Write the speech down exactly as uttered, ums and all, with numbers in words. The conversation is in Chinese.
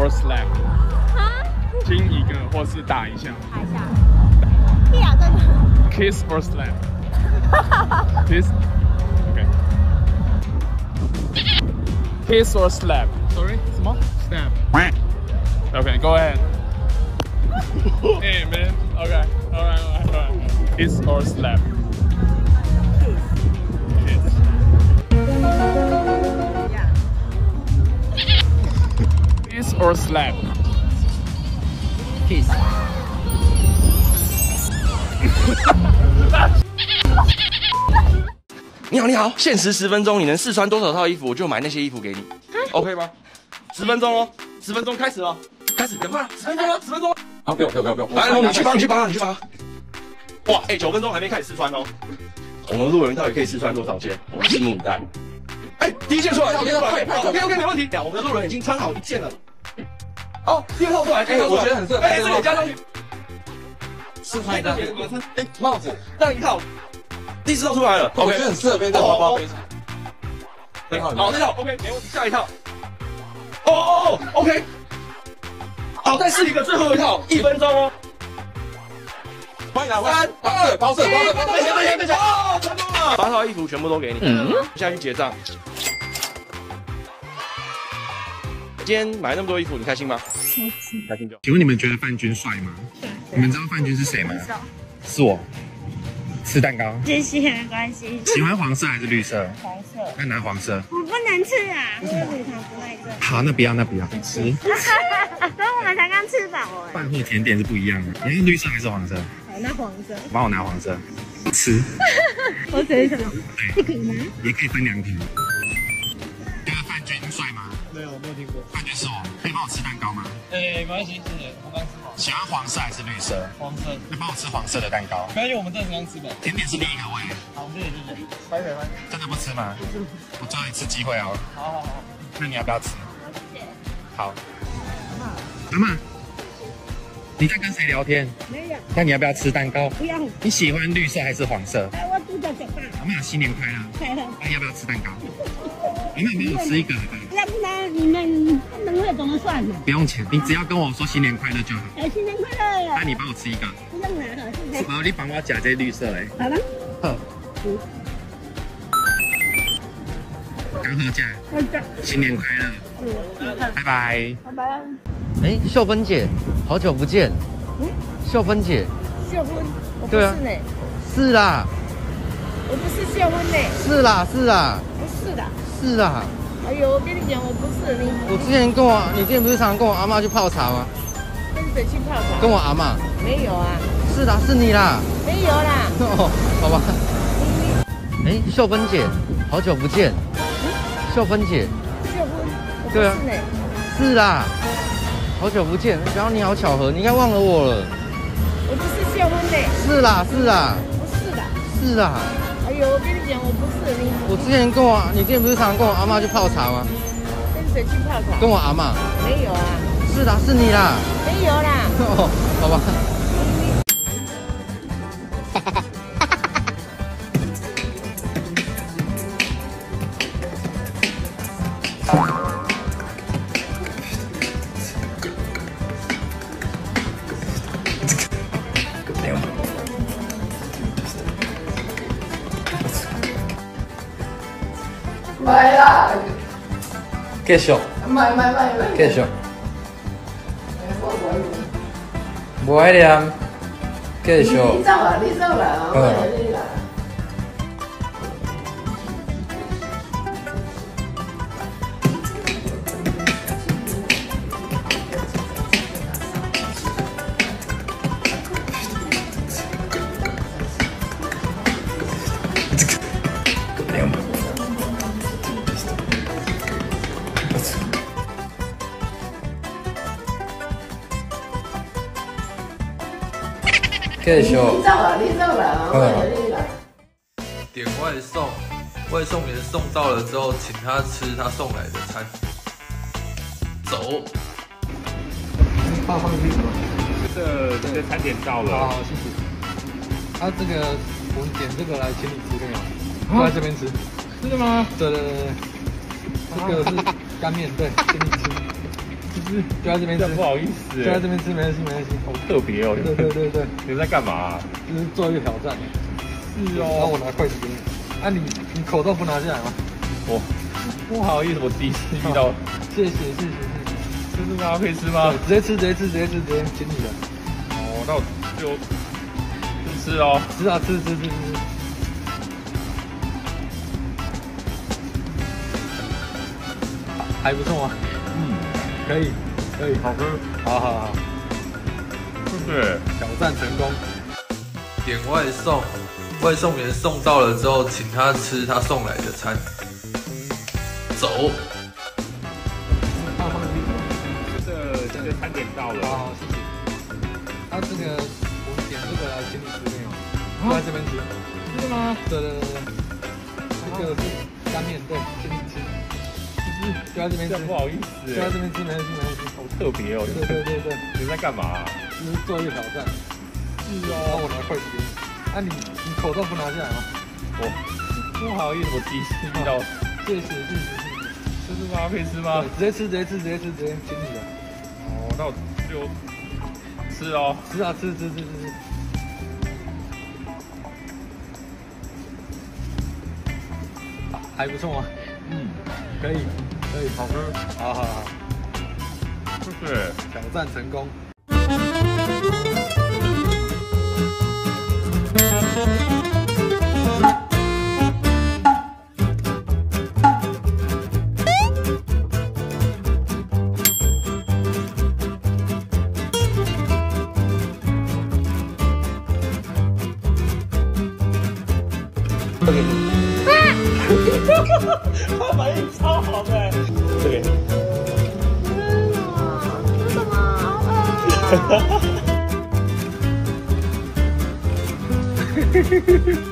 or slap， 哈，亲一个或是打一下，打一下，一两个 ，kiss or slap， kiss，OK，kiss or slap，sorry， 什么 ？Snap，OK，go ahead。Hey man，OK，alright，alright，alright， kiss or slap。 Kiss or slap? Kiss. 你好，你好，限时十分钟，你能试穿多少套衣服，我就买那些衣服给你 ，OK 吗？十分钟哦，十分钟开始哦，开始，赶快，十分钟了，十分钟。啊，不要，不要，不要，不要！来，你去吧，你去吧，你去吧。哇，哎，九分钟还没开始试穿哦。我们路人到底可以试穿多少件？我们拭目以待。哎，第一件出来 ，OK 出来 ，OK OK 没问题。我们的路人已经穿好一件了。 哦，第二套出来，哎，我觉得很适合。哎，这里加上去，试穿一下。哎，帽子，那一套，第四套出来了，我觉得很适合背在包包。很好，好，这套 OK， 没问题。下一套，哦哦哦 ，OK， 好，再试一个最后一套，一分钟哦。欢迎来玩，八二，包色，包色，包色，等一下，等一下，哦，成功了。八套衣服全部都给你，嗯，下去结账。 今天买那么多衣服，你开心吗？开心，开心就。请问你们觉得范军帅吗？你们知道范军是谁吗？是我。吃蛋糕。谢谢，没关系。喜欢黄色还是绿色？黄色。那拿黄色。我不能吃啊，因为乳糖不耐症。好，那不要，那不要。不吃。所以我们才刚吃饱哎。饭后甜点是不一样的。你是绿色还是黄色？好，那黄色。帮我拿黄色。不吃。我只想。这可以吗？也可以分两瓶。 帅吗？没有，我没有听过。感觉是我，可以帮我吃蛋糕吗？哎，没关系，谢谢。我刚吃饱。喜欢黄色还是绿色？黄色。那帮我吃黄色的蛋糕。没关系，我们正常吃饱。甜点是第一个位。好，谢谢谢谢。拜拜拜。真的不吃吗？我最后一次机会哦。好好好。那你要不要吃？谢谢。好。阿嬷，你在跟谁聊天？没有。那你要不要吃蛋糕？不要。你喜欢绿色还是黄色？哎，我肚子很大。阿嬷，新年快乐。快乐。哎，要不要吃蛋糕？ 你们没有吃一个，那不然你们能会怎么算呢？不用钱，你只要跟我说新年快乐就好。哎，新年快乐！那你帮我吃一个。不用拿了，谢谢。好，你帮我夹这绿色嘞。好了。好。刚好夹。新年快乐。拜拜。拜拜。哎，秀芬姐，好久不见。嗯。秀芬姐。秀芬。对啊。是啦。我不是秀芬嘞。是啦，是啦。不是的。 是啊，哎呦，我跟你讲，我不是你。我之前跟我，你之前不是常跟我阿嬷去泡茶吗？跟谁去泡茶？跟我阿嬷。没有啊。是啦，是你啦。没有啦。哦，好吧。哎，秀芬姐，好久不见。秀芬姐。秀芬。对啊。是啦。好久不见，然后你好巧合，你应该忘了我了。我不是秀芬嘞。是啦，是啦。不是的。是啦。 我跟你讲，我不是你。我之前跟我，你之前不是常跟我阿嬷去泡茶吗？跟谁去泡茶？跟我阿嬷。没有啊。是啦，是你啦。没有啦。哦，好吧。哈哈哈哈哈哈！没有。 My lag! Che so? My, my, my, my. Che so? Buai liang. Che so? Đi dạo à, đi dạo à. Ờ. K 秀，你走了，你走了，嗯，点外送，外送员送到了之后，请他吃他送来的餐。走。爸爸去什么？这这餐点到了。好，谢谢。啊，这个我点这个来请你吃，没有？我在这边吃。真的吗？对对对对。这个是干面，对，请你吃。吃，就在这边吃，不好意思，就在这边吃，没关系，没关系。好特别哦，对对对对，你们在干嘛？就是做一个挑战。是哦。然后我拿筷子给你。啊，你你口罩不拿下来吗？我不好意思，我第一次遇到。谢谢谢谢谢谢。真的吗？可以吃吗？直接吃，直接吃，直接吃，直接请你的。哦，那我就吃哦。吃啊吃吃吃吃。 还不错啊，嗯，可以，可以，好喝，好好好，是不是？挑战成功。点外送，外送员送到了之后，请他吃他送来的餐。走。这个这个餐点到了，好好谢谢。他这个我们点这个来请你吃没有？我在这边吃。真的吗？对对对对，这个是干面，对，请你吃。 就在这边吃，不好意思，就在这边吃，没关系，没关系。好特别哦，对对对对，你在干嘛？就是做一个挑战。是哦，然后我拿筷子给你。啊，你你口罩不拿下来吗？我不好意思，我第一次遇到。谢谢谢谢谢谢。真的吗？可以吃吗？直接吃，直接吃，直接吃，直接请你的。哦，那我就吃哦。吃啊吃吃吃吃吃。还不错啊。嗯，可以。 可以，好喝，好好好，是不是？挑战成功。他反应超好的、欸，这边。吃什么？吃什么？哈哈哈哈哈！